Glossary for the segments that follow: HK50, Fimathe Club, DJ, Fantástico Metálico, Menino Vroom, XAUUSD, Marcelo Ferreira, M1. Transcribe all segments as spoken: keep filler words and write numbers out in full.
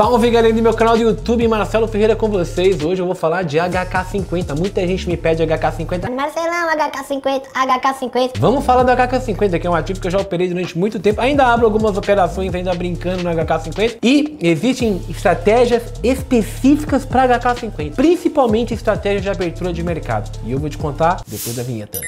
Salve galera do meu canal do YouTube, Marcelo Ferreira com vocês. Hoje eu vou falar de H K cinquenta. Muita gente me pede H K cinquenta. Marcelão, H K cinquenta, H K cinquenta. Vamos falar do H K cinquenta, que é um ativo que eu já operei durante muito tempo. Ainda abro algumas operações ainda brincando no H K cinquenta. E existem estratégias específicas para H K cinquenta, principalmente estratégias de abertura de mercado. E eu vou te contar depois da vinheta.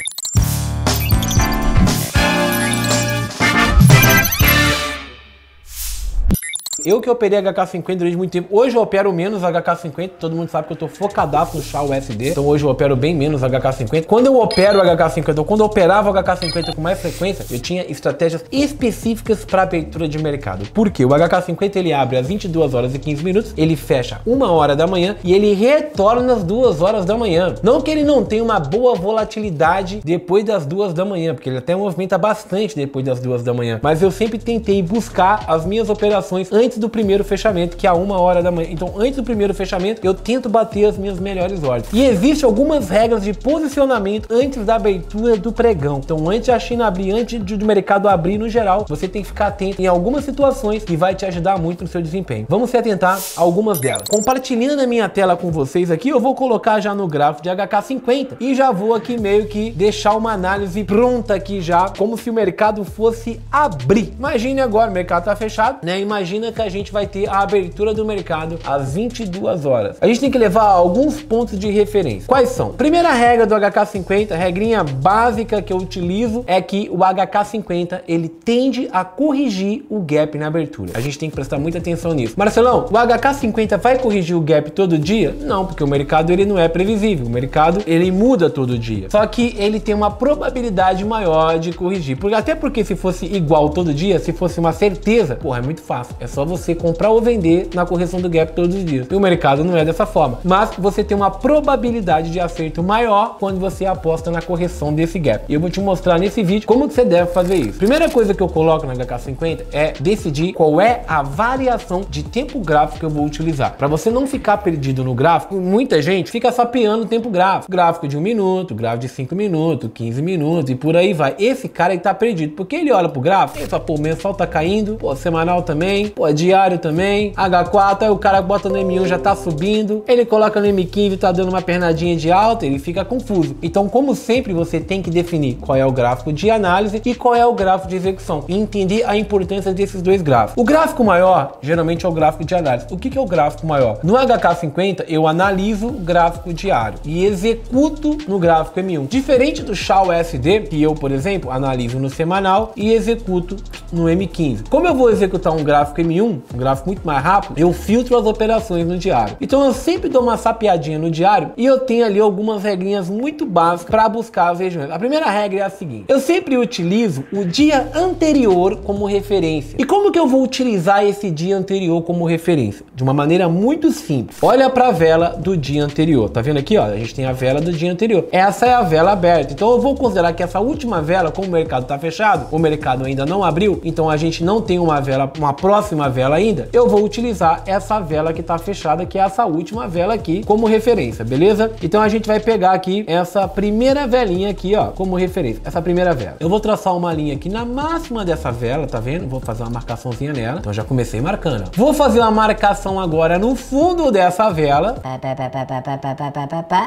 Eu que operei H K cinquenta durante muito tempo, hoje eu opero menos H K cinquenta, todo mundo sabe que eu tô focadaço no XAUUSD, então hoje eu opero bem menos H K cinquenta. Quando eu opero H K cinquenta, ou quando eu operava H K cinquenta com mais frequência, eu tinha estratégias específicas para abertura de mercado. Por quê? O H K cinquenta ele abre às vinte e duas horas e quinze minutos, ele fecha uma hora da manhã e ele retorna às duas horas da manhã. Não que ele não tenha uma boa volatilidade depois das duas da manhã, porque ele até movimenta bastante depois das duas da manhã, mas eu sempre tentei buscar as minhas operações antes do primeiro fechamento, que é a uma hora da manhã. Então antes do primeiro fechamento eu tento bater as minhas melhores ordens. E existe algumas regras de posicionamento antes da abertura do pregão. Então antes da China abrir, antes de, do mercado abrir no geral, você tem que ficar atento em algumas situações que vai te ajudar muito no seu desempenho. Vamos se atentar a algumas delas. Compartilhando a minha tela com vocês aqui, eu vou colocar já no gráfico de H K cinquenta e já vou aqui meio que deixar uma análise pronta aqui já, como se o mercado fosse abrir. Imagine agora, o mercado tá fechado, né? Imagina que a gente vai ter a abertura do mercado às vinte e duas horas. A gente tem que levar alguns pontos de referência. Quais são? Primeira regra do H K cinquenta, a regrinha básica que eu utilizo é que o H K cinquenta ele tende a corrigir o gap na abertura. A gente tem que prestar muita atenção nisso. Marcelão, o H K cinquenta vai corrigir o gap todo dia? Não, porque o mercado ele não é previsível. O mercado ele muda todo dia. Só que ele tem uma probabilidade maior de corrigir. Até porque se fosse igual todo dia, se fosse uma certeza, porra, é muito fácil. É só você você comprar ou vender na correção do gap todos os dias. E o mercado não é dessa forma, mas você tem uma probabilidade de acerto maior quando você aposta na correção desse gap. E eu vou te mostrar nesse vídeo como que você deve fazer isso. Primeira coisa que eu coloco na H K cinquenta é decidir qual é a variação de tempo gráfico que eu vou utilizar. Para você não ficar perdido no gráfico, muita gente fica sapeando o tempo gráfico. Gráfico de um minuto, gráfico de cinco minutos, quinze minutos e por aí vai. Esse cara ele tá perdido, porque ele olha pro gráfico, ele só, pô, mensal tá caindo, pô, semanal também, pô, diário também, H quatro, aí o cara bota no M um, já tá subindo, ele coloca no M quinze, tá dando uma pernadinha de alta, ele fica confuso. Então, como sempre, você tem que definir qual é o gráfico de análise e qual é o gráfico de execução e entender a importância desses dois gráficos. O gráfico maior, geralmente, é o gráfico de análise. O que que é o gráfico maior? No H K cinquenta, eu analiso o gráfico diário e executo no gráfico M um. Diferente do XAUUSD, que eu, por exemplo, analiso no semanal e executo no M quinze. Como eu vou executar um gráfico M um, um gráfico muito mais rápido, eu filtro as operações no diário. Então eu sempre dou uma sapeadinha no diário e eu tenho ali algumas regrinhas muito básicas para buscar as regiões. A primeira regra é a seguinte: eu sempre utilizo o dia anterior como referência. E como que eu vou utilizar esse dia anterior como referência? De uma maneira muito simples. Olha para a vela do dia anterior. Tá vendo aqui, ó? A gente tem a vela do dia anterior. Essa é a vela aberta. Então eu vou considerar que essa última vela, como o mercado tá fechado, o mercado ainda não abriu, então a gente não tem uma vela, uma próxima vela ainda, eu vou utilizar essa vela que tá fechada, que é essa última vela aqui, como referência, beleza? Então a gente vai pegar aqui essa primeira velinha aqui, ó, como referência, essa primeira vela. Eu vou traçar uma linha aqui na máxima dessa vela, tá vendo? Vou fazer uma marcaçãozinha nela, então já comecei marcando. Vou fazer uma marcação agora no fundo dessa vela,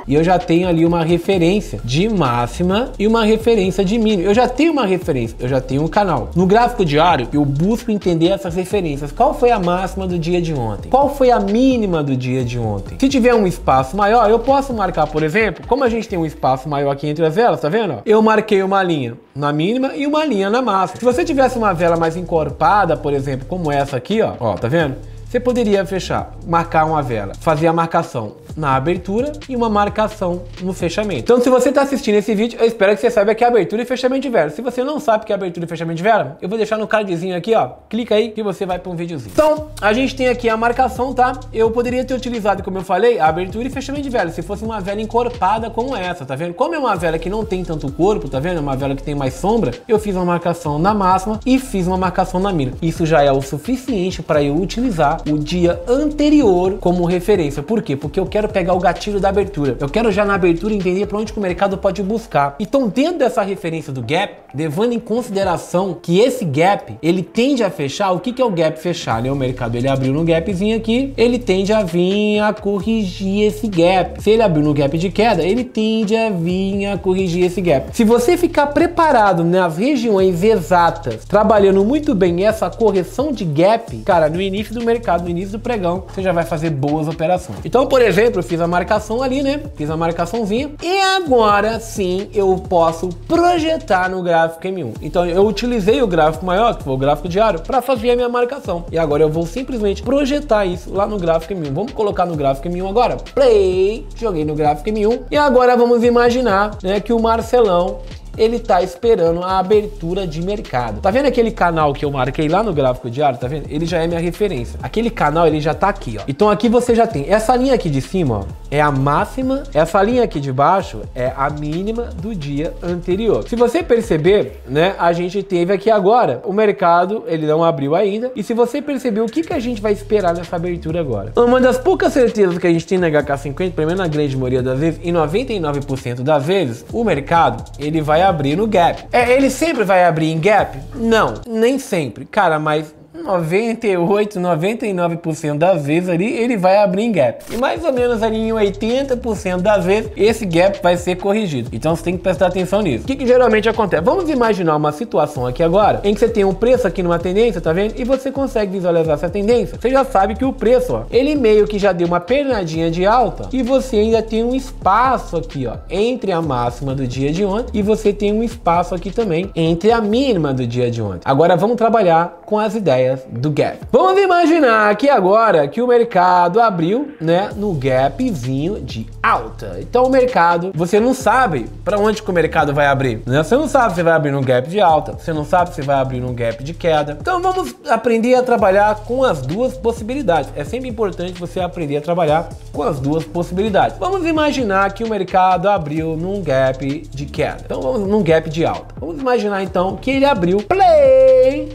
e eu já tenho ali uma referência de máxima e uma referência de mínimo. Eu já tenho uma referência, eu já tenho um canal. No gráfico diário, eu busco entender essas referências. Qual foi a máxima do dia de ontem? Qual foi a mínima do dia de ontem? Se tiver um espaço maior, eu posso marcar, por exemplo, como a gente tem um espaço maior aqui entre as velas, tá vendo? Eu marquei uma linha na mínima e uma linha na máxima. Se você tivesse uma vela mais encorpada, por exemplo, como essa aqui, ó, ó, tá vendo? Você poderia fechar, marcar uma vela, fazer a marcação na abertura e uma marcação no fechamento. Então, se você está assistindo esse vídeo, eu espero que você saiba que é abertura e fechamento de vela. Se você não sabe que é abertura e fechamento de vela, eu vou deixar no cardzinho aqui, ó. Clica aí que você vai para um videozinho. Então, a gente tem aqui a marcação, tá? Eu poderia ter utilizado, como eu falei, a abertura e fechamento de vela, se fosse uma vela encorpada como essa, tá vendo? Como é uma vela que não tem tanto corpo, tá vendo? É uma vela que tem mais sombra, eu fiz uma marcação na máxima e fiz uma marcação na mínima. Isso já é o suficiente para eu utilizar usar o dia anterior como referência. Por quê? Porque eu quero pegar o gatilho da abertura. Eu quero já na abertura entender para onde que o mercado pode buscar. Então, dentro dessa referência do gap, levando em consideração que esse gap, ele tende a fechar. O que que é o gap fechar, né? O mercado, ele abriu no gapzinho aqui, ele tende a vir a corrigir esse gap. Se ele abriu no gap de queda, ele tende a vir a corrigir esse gap. Se você ficar preparado nas regiões exatas, trabalhando muito bem essa correção de gap, cara, no início do mercado, no início do pregão, você já vai fazer boas operações. Então, por exemplo, eu fiz a marcação ali, né? Fiz a marcaçãozinha. E agora sim eu posso projetar no gráfico M um. Então, eu utilizei o gráfico maior, que foi o gráfico diário, para fazer a minha marcação. E agora eu vou simplesmente projetar isso lá no gráfico M um. Vamos colocar no gráfico M um agora? Play! Joguei no gráfico M um. E agora vamos imaginar, né, que o Marcelão, ele tá esperando a abertura de mercado. Tá vendo aquele canal que eu marquei lá no gráfico diário? Tá vendo? Ele já é minha referência. Aquele canal, ele já tá aqui, ó. Então aqui você já tem. Essa linha aqui de cima, ó, é a máxima. Essa linha aqui de baixo é a mínima do dia anterior. Se você perceber, né, a gente teve aqui agora, o mercado, ele não abriu ainda. E se você perceber, o que que a gente vai esperar nessa abertura agora? Uma das poucas certezas que a gente tem na H K cinquenta, pelo menos na grande maioria das vezes, e noventa e nove por cento das vezes, o mercado, ele vai abrir no gap. É, ele sempre vai abrir em gap? Não, nem sempre. Cara, mas noventa e oito, noventa e nove por cento das vezes ali, ele vai abrir em gap. E mais ou menos ali em oitenta por cento das vezes, esse gap vai ser corrigido. Então você tem que prestar atenção nisso. O que que geralmente acontece? Vamos imaginar uma situação aqui agora, em que você tem um preço aqui numa tendência, tá vendo? E você consegue visualizar essa tendência. Você já sabe que o preço, ó, ele meio que já deu uma pernadinha de alta, e você ainda tem um espaço aqui, ó, entre a máxima do dia de ontem, e você tem um espaço aqui também, entre a mínima do dia de ontem. Agora vamos trabalhar com as ideias do gap. Vamos imaginar aqui agora que o mercado abriu, né, no gapzinho de alta. Então o mercado, você não sabe para onde que o mercado vai abrir, né? Você não sabe se vai abrir no gap de alta, você não sabe se vai abrir no gap de queda. Então vamos aprender a trabalhar com as duas possibilidades. É sempre importante você aprender a trabalhar com as duas possibilidades. Vamos imaginar que o mercado abriu num gap de queda. Então vamos num gap de alta. Vamos imaginar então que ele abriu play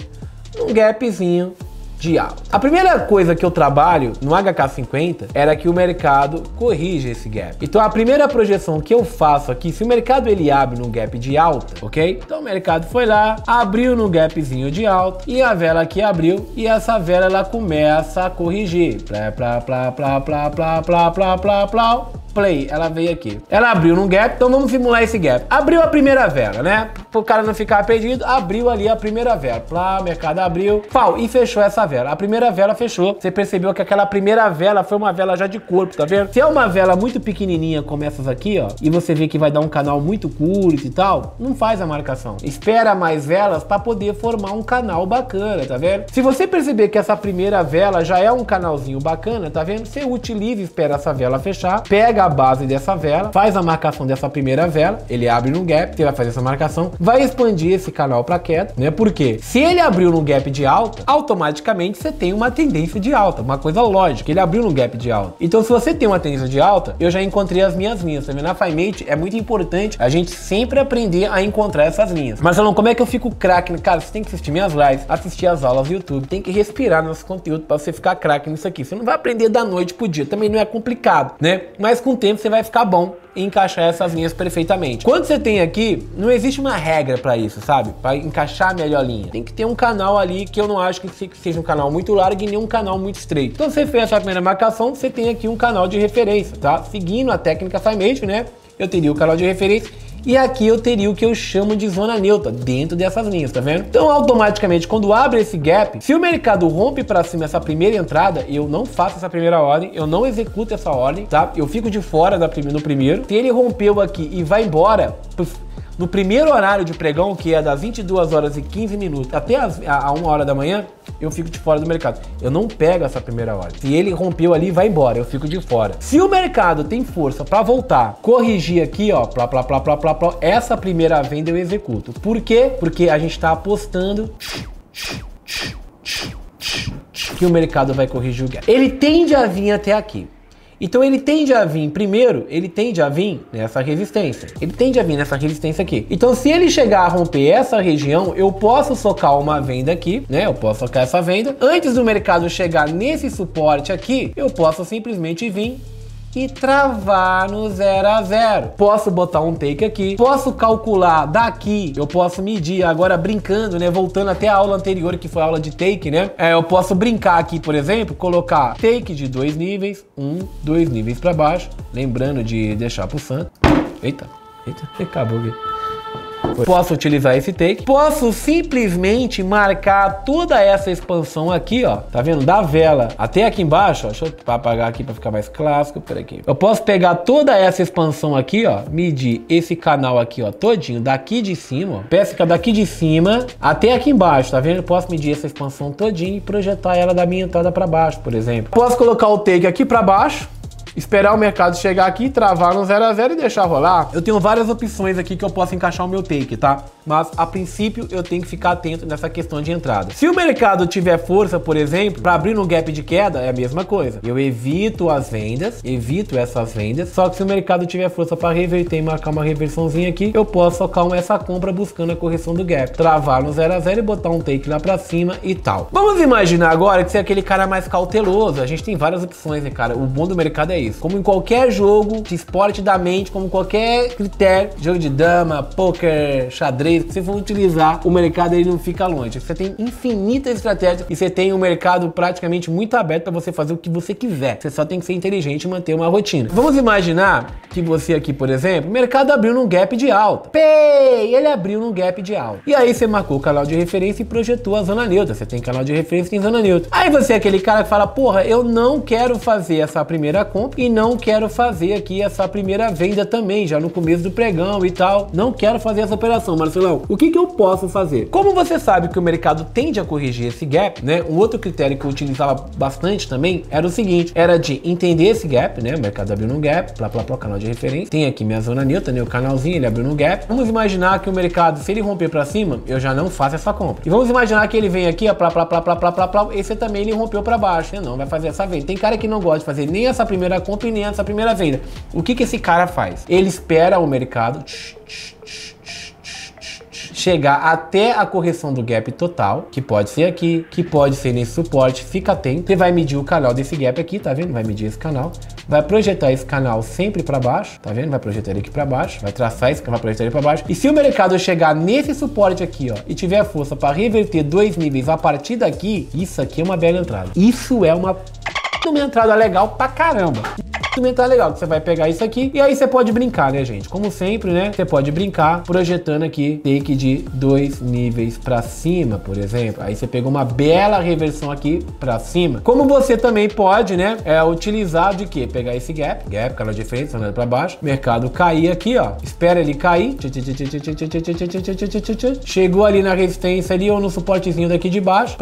um gapzinho de alta. A primeira coisa que eu trabalho no H K cinquenta era que o mercado corrige esse gap. Então a primeira projeção que eu faço aqui, se o mercado ele abre no gap de alta, ok? Então o mercado foi lá, abriu no gapzinho de alta, e a vela aqui abriu, e essa vela ela começa a corrigir. Plá, plá, plá, plá, plá, plá, plá, plá, plá, plá. Play, ela veio aqui. Ela abriu num gap, então vamos simular esse gap. Abriu a primeira vela, né? Pro cara não ficar perdido, abriu ali a primeira vela. Plá, mercado abriu, pau, e fechou essa vela. A primeira vela fechou. Você percebeu que aquela primeira vela foi uma vela já de corpo, tá vendo? Se é uma vela muito pequenininha como essas aqui, ó, e você vê que vai dar um canal muito curto e tal, não faz a marcação. Espera mais velas pra poder formar um canal bacana, tá vendo? Se você perceber que essa primeira vela já é um canalzinho bacana, tá vendo? Você utiliza, espera essa vela fechar, pega a base dessa vela, faz a marcação dessa primeira vela, ele abre no gap, você vai fazer essa marcação, vai expandir esse canal para queda, né? Porque se ele abriu no gap de alta, automaticamente você tem uma tendência de alta, uma coisa lógica, ele abriu no gap de alta. Então se você tem uma tendência de alta, eu já encontrei as minhas linhas, tá vendo? Na Fimathe é muito importante a gente sempre aprender a encontrar essas linhas. Marcelão, como é que eu fico craque? Cara, você tem que assistir minhas lives, assistir as aulas do YouTube, tem que respirar nosso conteúdo para você ficar craque nisso aqui. Você não vai aprender da noite pro dia, também não é complicado, né? Mas com o tempo você vai ficar bom e encaixar essas linhas perfeitamente. Quando você tem aqui, não existe uma regra para isso, sabe? Para encaixar a melhor linha. Tem que ter um canal ali que eu não acho que seja um canal muito largo e nem um canal muito estreito. Então você fez a primeira marcação, você tem aqui um canal de referência, tá? Seguindo a técnica Fimathe, né? Eu teria o canal de referência. E aqui eu teria o que eu chamo de zona neutra, dentro dessas linhas, tá vendo? Então automaticamente, quando abre esse gap, se o mercado rompe para cima essa primeira entrada, eu não faço essa primeira ordem, eu não executo essa ordem, tá? Eu fico de fora da prim- no primeiro. Se ele rompeu aqui e vai embora, puf, no primeiro horário de pregão, que é das vinte e duas horas e quinze minutos até as, a, a uma hora da manhã, eu fico de fora do mercado. Eu não pego essa primeira hora. Se ele rompeu ali, vai embora, eu fico de fora. Se o mercado tem força para voltar, corrigir aqui, ó, plá, plá, plá, plá, plá, plá, essa primeira venda eu executo. Por quê? Porque a gente tá apostando que o mercado vai corrigir o gap. Ele tende a vir até aqui. Então ele tende a vir, primeiro, ele tende a vir nessa resistência. Ele tende a vir nessa resistência aqui. Então se ele chegar a romper essa região, eu posso socar uma venda aqui, né? Eu posso socar essa venda. Antes do mercado chegar nesse suporte aqui, eu posso simplesmente vir e travar no zero a zero. Posso botar um take aqui, posso calcular daqui, eu posso medir agora brincando, né, voltando até a aula anterior que foi a aula de take, né, é, eu posso brincar aqui, por exemplo, colocar take de dois níveis, um, dois níveis para baixo, lembrando de deixar pulsando. Eita, eita, acabou aqui. Posso utilizar esse take, posso simplesmente marcar toda essa expansão aqui, ó, tá vendo? Da vela até aqui embaixo, ó, deixa eu apagar aqui para ficar mais clássico, peraí aqui. Eu posso pegar toda essa expansão aqui, ó, medir esse canal aqui, ó, todinho, daqui de cima, ó, pesca daqui de cima até aqui embaixo, tá vendo? Eu posso medir essa expansão todinha e projetar ela da minha entrada para baixo, por exemplo. Posso colocar o take aqui para baixo, esperar o mercado chegar aqui, travar no zero a zero e deixar rolar. Eu tenho várias opções aqui que eu posso encaixar o meu take, tá? Mas a princípio eu tenho que ficar atento nessa questão de entrada. Se o mercado tiver força, por exemplo, para abrir no gap de queda, é a mesma coisa. Eu evito as vendas, evito essas vendas. Só que se o mercado tiver força para reverter e marcar uma reversãozinha aqui, eu posso socar essa compra buscando a correção do gap, travar no zero a zero e botar um take lá para cima e tal. Vamos imaginar agora que você é aquele cara mais cauteloso. A gente tem várias opções, né, cara? O bom do mercado é isso. Como em qualquer jogo de esporte da mente, como qualquer critério, jogo de dama, poker, xadrez, que você for utilizar, o mercado ele não fica longe. Você tem infinitas estratégias e você tem um mercado praticamente muito aberto para você fazer o que você quiser. Você só tem que ser inteligente e manter uma rotina. Vamos imaginar que você aqui, por exemplo, o mercado abriu num gap de alta. Pei! Ele abriu num gap de alta. E aí você marcou o canal de referência e projetou a zona neutra. Você tem canal de referência em zona neutra. Aí você é aquele cara que fala, porra, eu não quero fazer essa primeira compra e não quero fazer aqui essa primeira venda também, já no começo do pregão e tal. Não quero fazer essa operação, Marcelão. O que que eu posso fazer? Como você sabe que o mercado tende a corrigir esse gap, né? Um outro critério que eu utilizava bastante também era o seguinte, era de entender esse gap, né? O mercado abriu num gap, plá, plá, plá, canal de referência. Tem aqui minha zona neutra, né? O canalzinho, ele abriu num gap. Vamos imaginar que o mercado, se ele romper pra cima, eu já não faço essa compra. E vamos imaginar que ele vem aqui, ó, plá, plá, plá, plá, plá, plá, plá, esse também ele rompeu pra baixo, né? Não vai fazer essa venda. Tem cara que não gosta de fazer nem essa primeira compra e nem essa primeira venda. O que que esse cara faz? Ele espera o mercado tch, tch, tch, tch, tch, tch, chegar até a correção do gap total, que pode ser aqui, que pode ser nesse suporte. Fica atento, você vai medir o canal desse gap aqui, tá vendo? Vai medir esse canal, vai projetar esse canal sempre para baixo, tá vendo? Vai projetar ele aqui para baixo, vai traçar esse canal, vai projetar ele para baixo. E se o mercado chegar nesse suporte aqui, ó, e tiver força para reverter dois níveis a partir daqui, isso aqui é uma bela entrada. Isso é uma uma entrada legal pra caramba. Uma entrada legal, que você vai pegar isso aqui e aí você pode brincar, né, gente? Como sempre, né? Você pode brincar projetando aqui take de dois níveis pra cima, por exemplo. Aí você pegou uma bela reversão aqui pra cima. Como você também pode, né? É utilizar de quê? Pegar esse gap, gap, canal de referência, andando pra baixo. Mercado cair aqui, ó. Espera ele cair. Chegou ali na resistência ali ou no suportezinho daqui de baixo.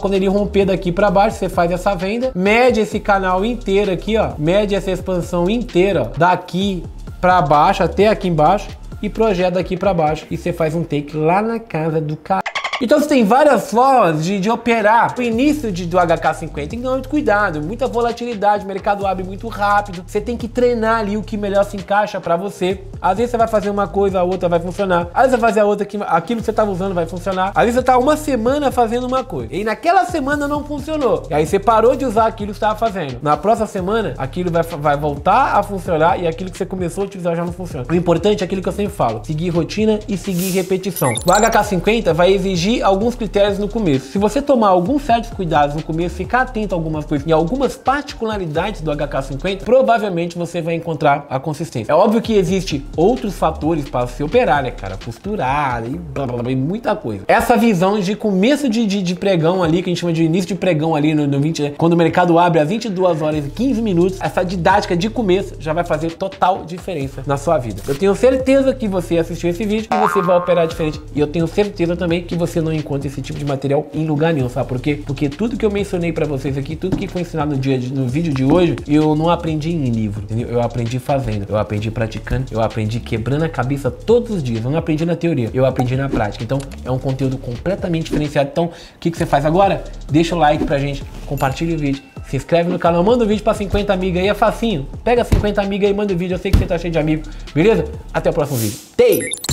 Quando ele romper daqui pra baixo, você faz essa venda. Mede esse canal inteiro aqui, ó. Mede essa expansão inteira, ó, daqui para baixo até aqui embaixo e projeta aqui para baixo e você faz um take lá na casa do cara. Então você tem várias formas de, de operar. O início de, do H K cinquenta tem que tomar muito cuidado, muita volatilidade, o mercado abre muito rápido, você tem que treinar ali o que melhor se encaixa pra você. Às vezes você vai fazer uma coisa, a outra vai funcionar, às vezes você vai fazer a outra, que, aquilo que você tava usando vai funcionar, às vezes você tá uma semana fazendo uma coisa, e naquela semana não funcionou, e aí você parou de usar aquilo que você tava fazendo. Na próxima semana, aquilo vai, vai voltar a funcionar e aquilo que você começou a utilizar já não funciona. O importante é aquilo que eu sempre falo, seguir rotina e seguir repetição. O H K cinquenta vai exigir alguns critérios no começo. Se você tomar alguns certos cuidados no começo, ficar atento a algumas coisas e algumas particularidades do H K cinquenta, provavelmente você vai encontrar a consistência. É óbvio que existe outros fatores para se operar, né, cara? Costurar e blá, blá, blá, e muita coisa. Essa visão de começo de, de, de pregão ali, que a gente chama de início de pregão ali no, no vinte, né? Quando o mercado abre às vinte e duas horas e quinze minutos, essa didática de começo já vai fazer total diferença na sua vida. Eu tenho certeza que você assistiu esse vídeo e você vai operar diferente. E eu tenho certeza também que você Você não encontra esse tipo de material em lugar nenhum, sabe por quê? Porque tudo que eu mencionei pra vocês aqui, tudo que foi ensinado no, dia de, no vídeo de hoje, eu não aprendi em livro, entendeu? Eu aprendi fazendo, eu aprendi praticando, eu aprendi quebrando a cabeça todos os dias, eu não aprendi na teoria, eu aprendi na prática. Então é um conteúdo completamente diferenciado. Então o que, que você faz agora? Deixa o like pra gente, compartilha o vídeo, Se inscreve no canal, manda um vídeo pra cinquenta amigas aí, é facinho. Pega cinquenta amigas aí, manda um vídeo, eu sei que você tá cheio de amigos, beleza? Até o próximo vídeo. Tei!